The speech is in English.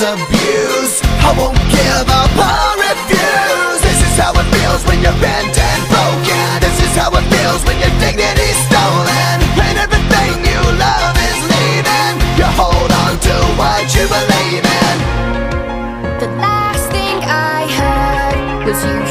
Abuse, I won't give up, I'll refuse. This is how it feels when you're bent and broken. This is how it feels when your dignity's stolen, and everything you love is leaving. You hold on to what you believe in. The last thing I heard was you.